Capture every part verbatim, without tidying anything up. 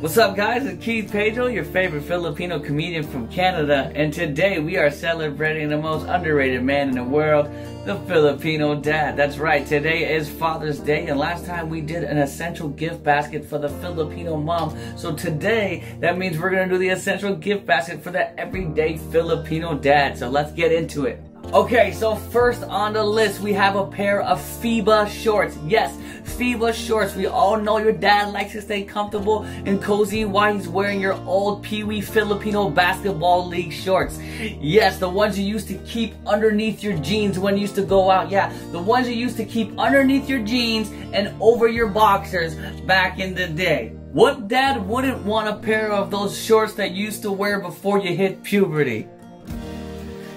What's up guys, it's Keith Pedro, your favorite Filipino comedian from Canada, and today we are celebrating the most underrated man in the world, the Filipino dad. That's right, today is Father's Day, and last time we did an essential gift basket for the Filipino mom. So today, that means we're gonna do the essential gift basket for the everyday Filipino dad. So let's get into it. Okay, so first on the list, we have a pair of FIBA shorts. Yes, FIBA shorts. We all know your dad likes to stay comfortable and cozy while he's wearing your old Peewee Filipino Basketball League shorts. Yes, the ones you used to keep underneath your jeans when you used to go out. Yeah, the ones you used to keep underneath your jeans and over your boxers back in the day. What dad wouldn't want a pair of those shorts that you used to wear before you hit puberty?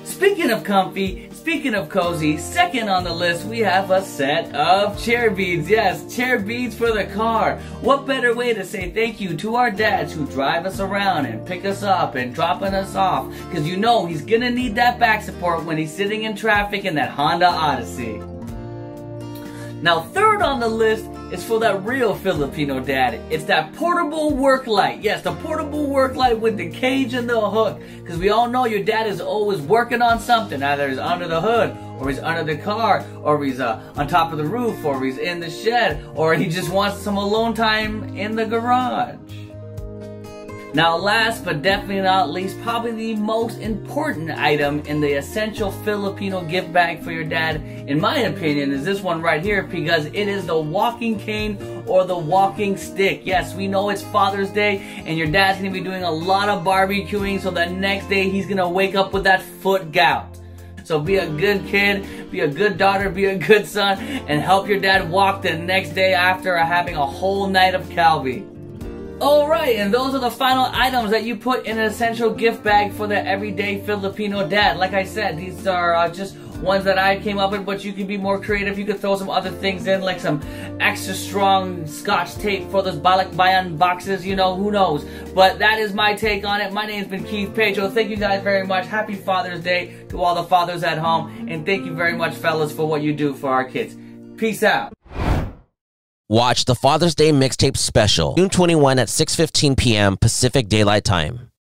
Speaking of comfy, speaking of cozy, second on the list we have a set of chair beads. Yes, chair beads for the car. What better way to say thank you to our dads who drive us around and pick us up and dropping us off, because you know he's gonna need that back support when he's sitting in traffic in that Honda Odyssey. Now third on the list is for that real Filipino dad. It's that portable work light. Yes, the portable work light with the cage and the hook. Because we all know your dad is always working on something. Either he's under the hood, or he's under the car, or he's uh, on top of the roof, or he's in the shed, or he just wants some alone time in the garage. Now last but definitely not least, probably the most important item in the essential Filipino gift bag for your dad, in my opinion, is this one right here, because it is the walking cane or the walking stick. Yes, we know it's Father's Day and your dad's going to be doing a lot of barbecuing, so the next day he's going to wake up with that foot gout. So be a good kid, be a good daughter, be a good son, and help your dad walk the next day after having a whole night of kalbi. Alright, and those are the final items that you put in an essential gift bag for the everyday Filipino dad. Like I said, these are uh, just ones that I came up with, but you can be more creative. You could throw some other things in, like some extra strong scotch tape for those balikbayan boxes, you know, who knows. But that is my take on it. My name's been Keith Pedro. Thank you guys very much. Happy Father's Day to all the fathers at home. And thank you very much, fellas, for what you do for our kids. Peace out. Watch the Father's Day Mixtape Special, June twenty-first at six fifteen p m Pacific Daylight Time.